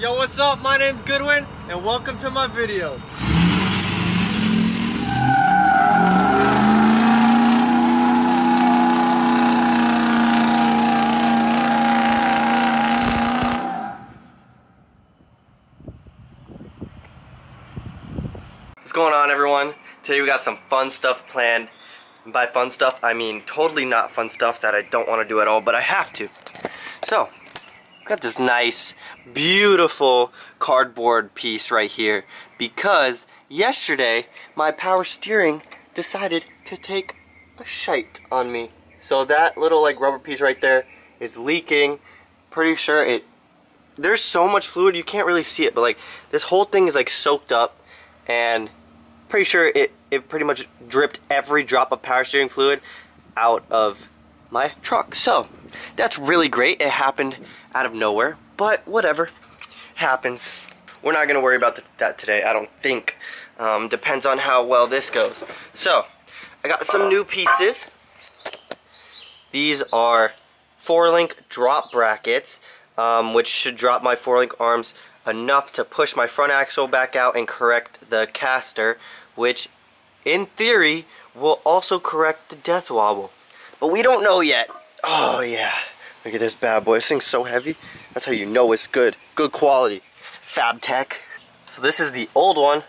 Yo, what's up? My name's Goodwin and welcome to my videos. What's going on, everyone? Today we got some fun stuff planned. And by fun stuff, I mean totally not fun stuff that I don't want to do at all, but I have to. So, got this nice, beautiful cardboard piece right here because yesterday my power steering decided to take a shite on me. So that little like rubber piece right there is leaking. Pretty sure there's so much fluid you can't really see it, but like this whole thing is like soaked up, and pretty sure it pretty much dripped every drop of power steering fluid out of my truck. So that's really great. It happened out of nowhere, but whatever happens, we're not gonna worry about that today, I don't think. Depends on how well this goes. So I got some new pieces. These are 4-link drop brackets, which should drop my 4-link arms enough to push my front axle back out and correct the caster, which in theory will also correct the death wobble, but we don't know yet. Oh yeah, look at this bad boy. This thing's so heavy. That's how you know it's good. Good quality. Fabtech. So this is the old one.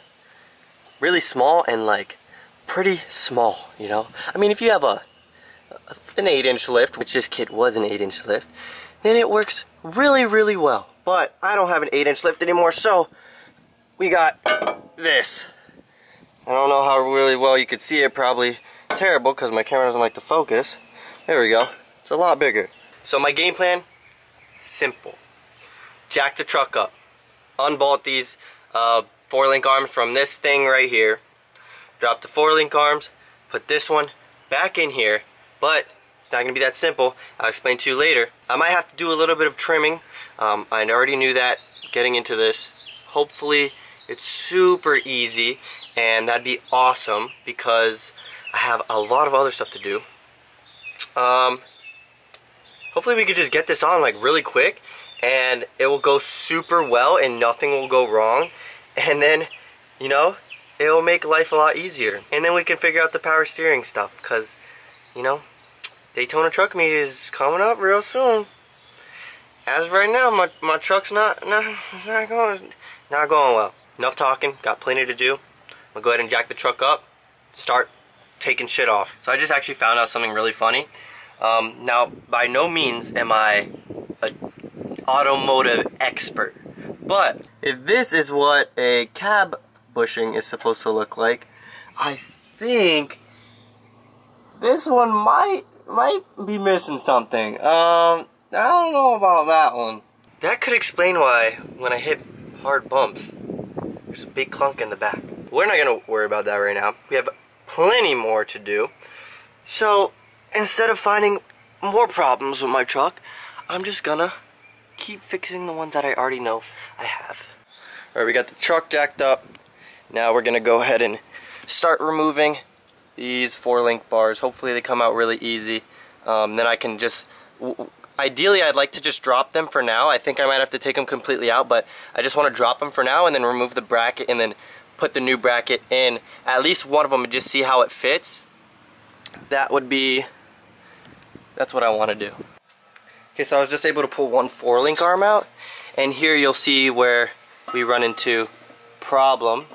Really small and like pretty small, you know? I mean, if you have an 8-inch lift, which this kit was an 8-inch lift, then it works really, really well. But I don't have an 8-inch lift anymore, so we got this. I don't know how really well you could see it. Probably terrible because my camera doesn't like to focus. There we go. It's a lot bigger. So my game plan, simple. Jack the truck up, unbolt these 4-link arms from this thing right here, drop the 4-link arms, put this one back in here, but it's not gonna be that simple. I'll explain to you later. I might have to do a little bit of trimming. I already knew that getting into this. Hopefully it's super easy, and that'd be awesome because I have a lot of other stuff to do. Hopefully we could just get this on like really quick and it will go super well and nothing will go wrong, and then, you know, it'll make life a lot easier, and then we can figure out the power steering stuff because, you know, Daytona Truck Week is coming up real soon. As of right now, my truck's not going well. Enough talking, got plenty to do. I'll go ahead and jack the truck up, start taking shit off. So I just actually found out something really funny. Now, by no means am I an automotive expert, but if this is what a cab bushing is supposed to look like, I think this one might be missing something. I don't know about that one. That could explain why when I hit hard bumps, there's a big clunk in the back. We're not gonna worry about that right now. We have plenty more to do. So instead of finding more problems with my truck, I'm just gonna keep fixing the ones that I already know I have. All right, we got the truck jacked up. Now we're gonna go ahead and start removing these 4-link bars. Hopefully they come out really easy. Then I can just, ideally I'd like to just drop them for now. I think I might have to take them completely out, but I just wanna drop them for now and then remove the bracket and then put the new bracket in, at least one of them, and just see how it fits. That's what I want to do. Okay, so I was just able to pull one 4-link arm out, and here you'll see where we run into problem,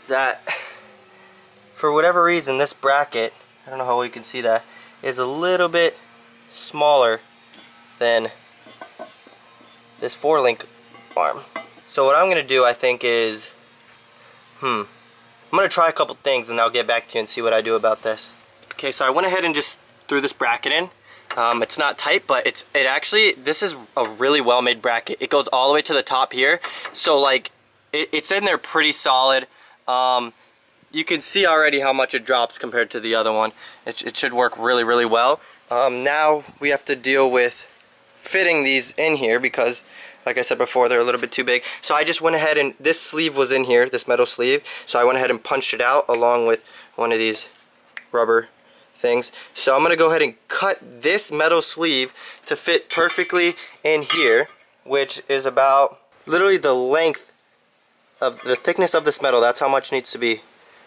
is that for whatever reason this bracket, I don't know how well you can see that, is a little bit smaller than this 4-link arm. So what I'm gonna do, I think, is I'm gonna try a couple things and I'll get back to you and see what I do about this. Okay, so I went ahead and just threw this bracket in. It's not tight, but it actually, this is a really well-made bracket. It goes all the way to the top here. So like, it's in there pretty solid. You can see already how much it drops compared to the other one. It should work really, really well. Now we have to deal with fitting these in here because, like I said before, they're a little bit too big. So I just went ahead and, this sleeve was in here, this metal sleeve, so I went ahead and punched it out along with one of these rubber things. So I'm gonna go ahead and cut this metal sleeve to fit perfectly in here, which is about literally the length of the thickness of this metal. That's how much needs to be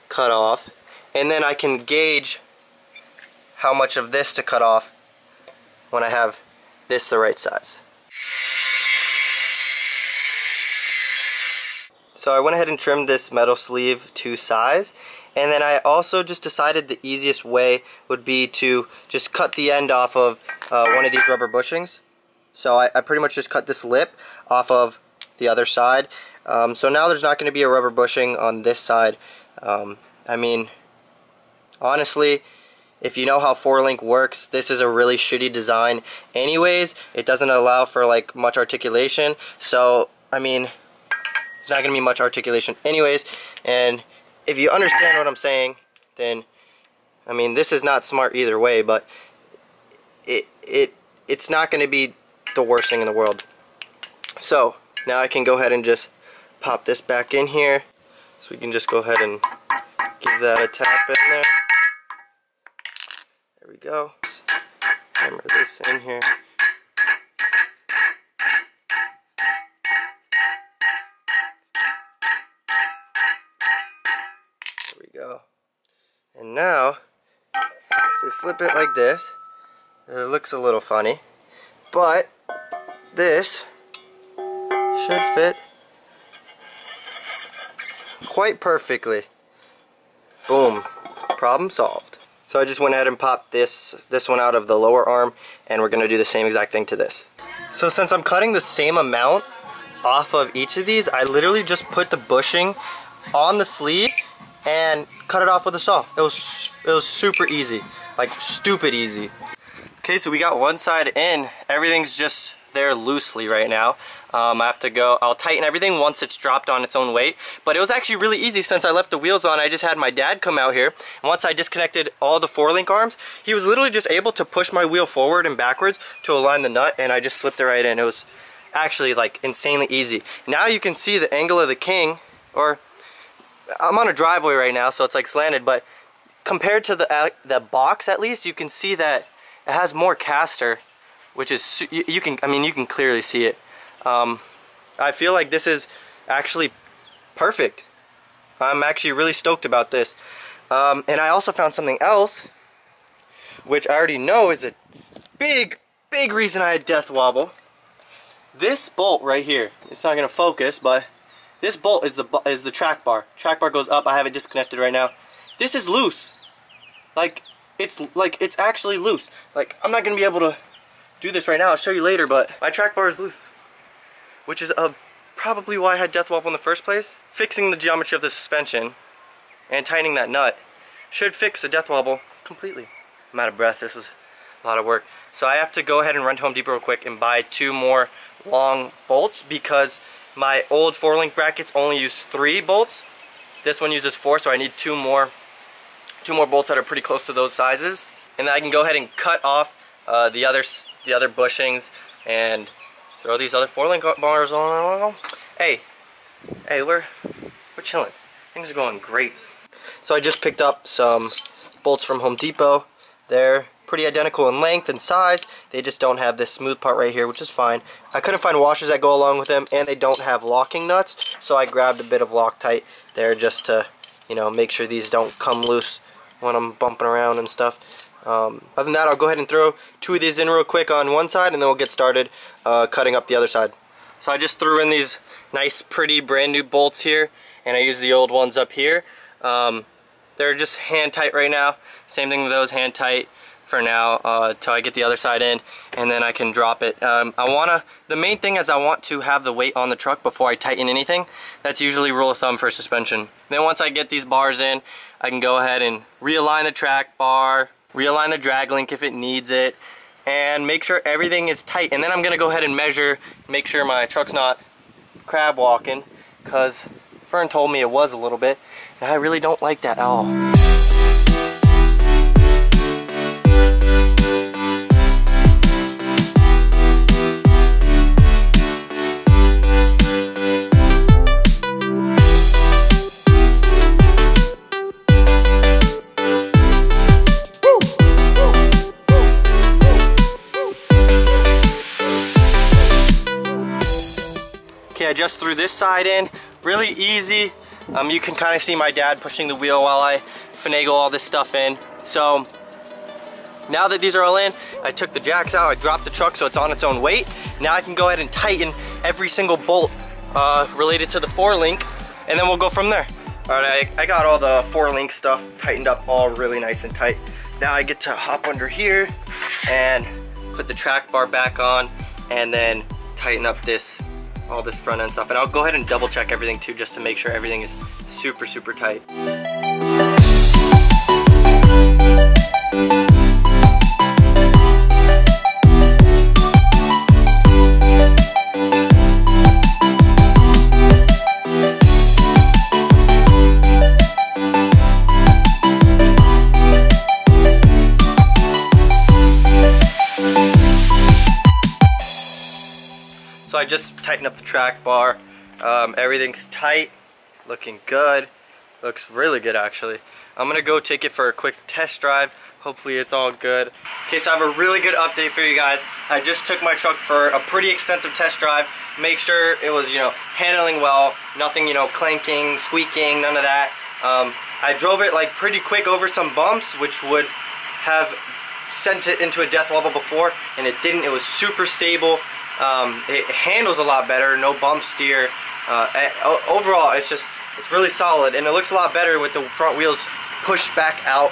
cut off. And then I can gauge how much of this to cut off when I have this the right size. So I went ahead and trimmed this metal sleeve to size, and then I also just decided the easiest way would be to just cut the end off of one of these rubber bushings. So I pretty much just cut this lip off of the other side. So now there's not going to be a rubber bushing on this side. I mean, honestly, if you know how 4-link works, this is a really shitty design anyways. It doesn't allow for like much articulation, so I mean, there's not gonna be much articulation anyways. And if you understand what I'm saying, then I mean, this is not smart either way, but it's not gonna be the worst thing in the world. So now I can go ahead and just pop this back in here, so we can just go ahead and give that a tap in there. There we go. Hammer this in here. There we go. And now, if we flip it like this, it looks a little funny, but this should fit quite perfectly. Boom, problem solved. So I just went ahead and popped this one out of the lower arm, and we're gonna do the same exact thing to this. So since I'm cutting the same amount off of each of these, I literally just put the bushing on the sleeve and cut it off with a saw. It was super easy, like stupid easy. Okay, so we got one side in. Everything's just there loosely right now. I have to go, I'll tighten everything once it's dropped on its own weight. But it was actually really easy since I left the wheels on. I just had my dad come out here, and once I disconnected all the 4-link arms, he was literally just able to push my wheel forward and backwards to align the nut, and I just slipped it right in. It was actually like insanely easy. Now you can see the angle of the king, or I'm on a driveway right now, so it's like slanted, but compared to the box at least, you can see that it has more caster, which is, you can clearly see it. I feel like this is actually perfect. I'm actually really stoked about this. And I also found something else, which I already know is a big, big reason I had death wobble. This bolt right here, it's not gonna focus, but this bolt is the track bar. Track bar goes up, I have it disconnected right now. This is loose. Like, it's actually loose. Like, I'm not gonna be able to do this right now, I'll show you later, but my track bar is loose, which is probably why I had death wobble in the first place. Fixing the geometry of the suspension and tightening that nut should fix the death wobble completely. I'm out of breath, this was a lot of work. So I have to go ahead and run to Home Depot real quick and buy 2 more long bolts, because my old 4-link brackets only use 3 bolts. This one uses 4, so I need 2 more bolts that are pretty close to those sizes. And then I can go ahead and cut off the other bushings and throw these other 4-link bars on. Hey, we're chilling. Things are going great. So I just picked up some bolts from Home Depot. They're pretty identical in length and size. They just don't have this smooth part right here, which is fine. I couldn't find washers that go along with them, and they don't have locking nuts, so I grabbed a bit of Loctite there just to, you know, make sure these don't come loose when I'm bumping around and stuff. Other than that, I'll go ahead and throw 2 of these in real quick on one side, and then we'll get started cutting up the other side. So I just threw in these nice, pretty, brand new bolts here, and I used the old ones up here. They're just hand tight right now. Same thing with those, hand tight for now till I get the other side in, and then I can drop it. The main thing is I want to have the weight on the truck before I tighten anything. That's usually rule of thumb for suspension. Then once I get these bars in, I can go ahead and realign the track bar, realign the drag link if it needs it, and make sure everything is tight. And then I'm gonna go ahead and measure, make sure my truck's not crab walking, because Fern told me it was a little bit, and I really don't like that at all. I screw this side in. Really easy. You can kind of see my dad pushing the wheel while I finagle all this stuff in. So now that these are all in, I took the jacks out, I dropped the truck so it's on its own weight. Now I can go ahead and tighten every single bolt related to the four link, and then we'll go from there. All right, I got all the four link stuff tightened up all really nice and tight. Now I get to hop under here and put the track bar back on and then tighten up this, all this front end stuff. And I'll go ahead and double check everything too, just to make sure everything is super, super tight. So I just tightened up the track bar. Everything's tight, looking good. Looks really good actually. I'm gonna go take it for a quick test drive. Hopefully it's all good. Okay, so I have a really good update for you guys. I just took my truck for a pretty extensive test drive. Make sure it was, you know, handling well, nothing, you know, clanking, squeaking, none of that. I drove it like pretty quick over some bumps, which would have sent it into a death level before, and it didn't. It was super stable. It handles a lot better, no bump steer. Overall, it's really solid, and it looks a lot better with the front wheels pushed back out.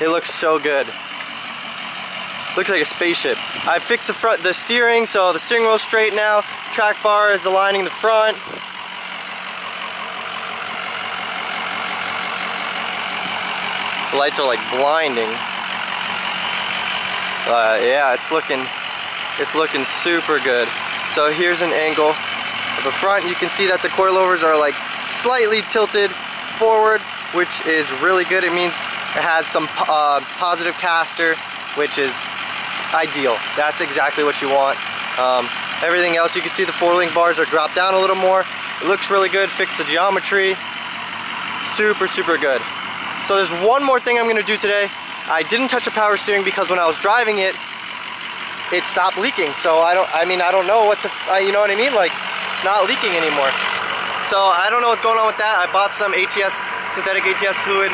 It looks so good. Looks like a spaceship. I fixed the steering, so the steering wheel's straight now. Track bar is aligning the front. The lights are like blinding. Yeah, it's looking super good. So here's an angle of the front. You can see that the coilovers are like slightly tilted forward, which is really good. It means it has some positive caster, which is ideal. That's exactly what you want. Everything else, you can see the four link bars are dropped down a little more. It looks really good. Fix the geometry. Super, super good. So there's one more thing I'm gonna do today. I didn't touch the power steering because when I was driving it, it stopped leaking. So I don't know what to, you know what I mean? Like, it's not leaking anymore. So I don't know what's going on with that. I bought some ATS, synthetic ATS fluid,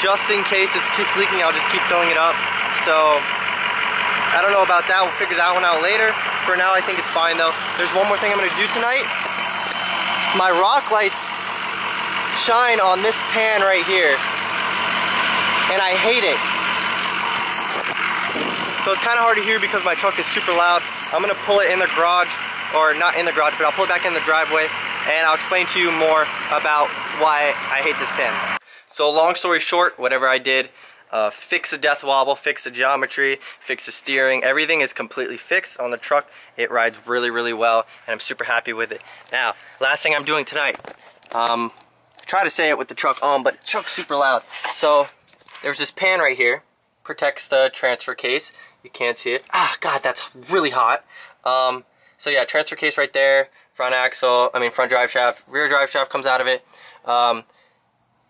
just in case it keeps leaking. I'll just keep filling it up. So I don't know about that. We'll figure that one out later. For now, I think it's fine though. There's one more thing I'm gonna do tonight. My rock lights shine on this pan right here, and I hate it. So it's kind of hard to hear because my truck is super loud. I'm gonna pull it in the garage, or not in the garage, but I'll pull it back in the driveway, and I'll explain to you more about why I hate this pan. So long story short, whatever I did, fix the death wobble, fix the geometry, fix the steering, everything is completely fixed on the truck. It rides really, really well, and I'm super happy with it. Now, last thing I'm doing tonight, I try to say it with the truck on, but the truck's super loud. So there's this pan right here, protects the transfer case. You can't see it. Ah, God, that's really hot. So yeah, transfer case right there, front axle, front drive shaft, rear drive shaft comes out of it.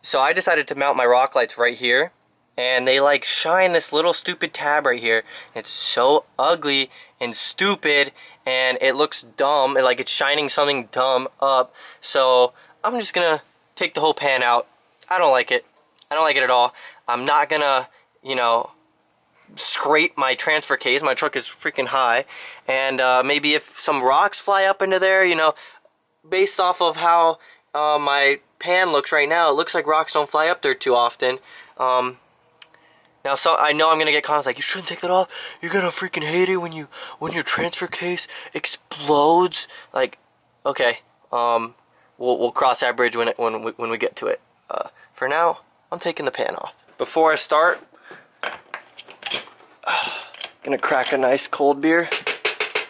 So I decided to mount my rock lights right here, and they like shine this little stupid tab right here. It's so ugly and stupid, and it looks dumb, and like it's shining something dumb up. So I'm just gonna take the whole pan out. I don't like it. I don't like it at all. I'm not gonna, you know, scrape my transfer case. My truck is freaking high, and maybe if some rocks fly up into there, you know, based off of how my pan looks right now, it looks like rocks don't fly up there too often. Now, so I know I'm gonna get comments like, you shouldn't take that off, you're gonna freaking hate it when you your transfer case explodes. Like, okay, we'll cross that bridge when we get to it. For now, I'm taking the pan off. Before I start, gonna crack a nice cold beer.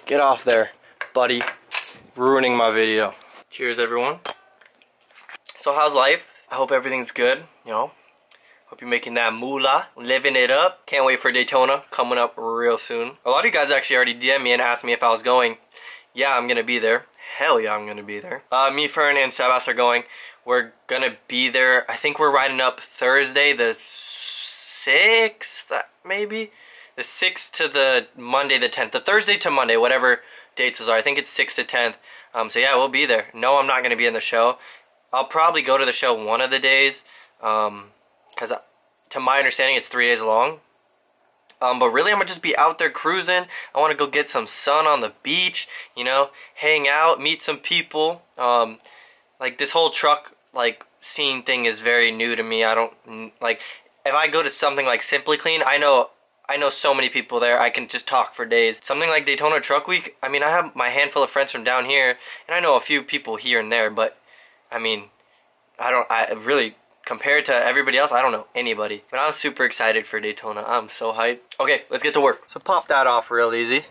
Get off there, buddy. Ruining my video. Cheers, everyone. So how's life? I hope everything's good, you know. Hope you're making that moolah, living it up. Can't wait for Daytona, coming up real soon. A lot of you guys actually already DM'd me and asked me if I was going. Yeah, I'm gonna be there. Hell yeah, I'm gonna be there. Me, Fern, and Savas are going. We're gonna be there. I think we're riding up Thursday the 6th, maybe? The 6th to the Monday the 10th, the Thursday to Monday, whatever dates those are. I think it's 6th to 10th. So yeah, we'll be there. No, I'm not going to be in the show. I'll probably go to the show one of the days, because to my understanding it's 3 days long. But really, I'm going to just be out there cruising. I want to go get some sun on the beach, you know, hang out, meet some people. Like, this whole truck, like, scene thing is very new to me. I don't, like, if I go to something like Simply Clean, I know so many people there. I can just talk for days. Something like Daytona Truck Week, I mean, I have my handful of friends from down here, and I know a few people here and there, but, I mean, I really... Compared to everybody else, I don't know anybody. But I'm super excited for Daytona. I'm so hyped. Okay, let's get to work. So pop that off real easy.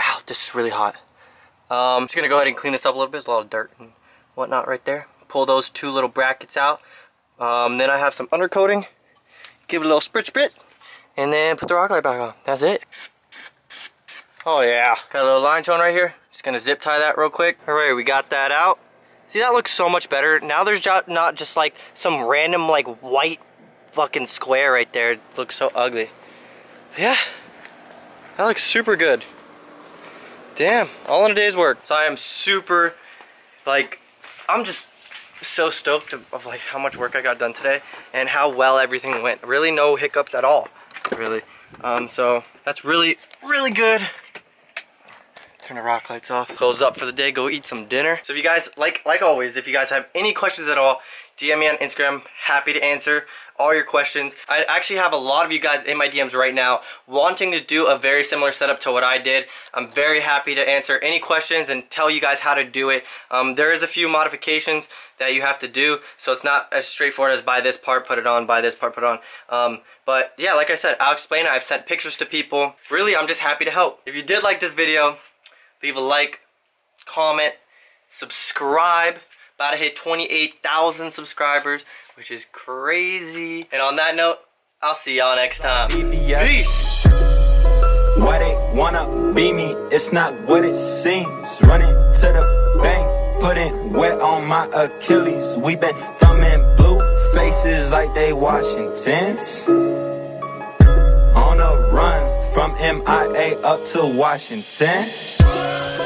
Ow, this is really hot. I'm just gonna go ahead and clean this up a little bit. There's a lot of dirt and whatnot right there. Pull those two little brackets out. Then I have some undercoating. Give it a little spritz bit. And then put the rock light back on. That's it. Oh yeah. Got a little line showing right here. Just gonna zip tie that real quick. Alright, we got that out. See, that looks so much better. Now there's not just like some random like white fucking square right there. It looks so ugly. Yeah, that looks super good. Damn, all in a day's work. So I am super, like, I'm just so stoked of like how much work I got done today and how well everything went. Really no hiccups at all, really. So that's really, really good. Turn the rock lights off. Close up for the day. Go eat some dinner. So if you guys, like always, if you guys have any questions at all, DM me on Instagram. Happy to answer all your questions. I actually have a lot of you guys in my DMs right now wanting to do a very similar setup to what I did. I'm very happy to answer any questions and tell you guys how to do it. There is a few modifications that you have to do, so it's not as straightforward as buy this part, put it on, buy this part, put it on. But yeah, like I said, I'll explain it. I've sent pictures to people. Really, I'm just happy to help. If you did like this video, leave a like, comment, subscribe. About to hit 28,000 subscribers, which is crazy. And on that note, I'll see y'all next time. Peace. Why they wanna be me? It's not what it seems. Running to the bank, putting wet on my Achilles. We been thumbing blue faces like they Washingtons. On a run. From MIA up to Washington.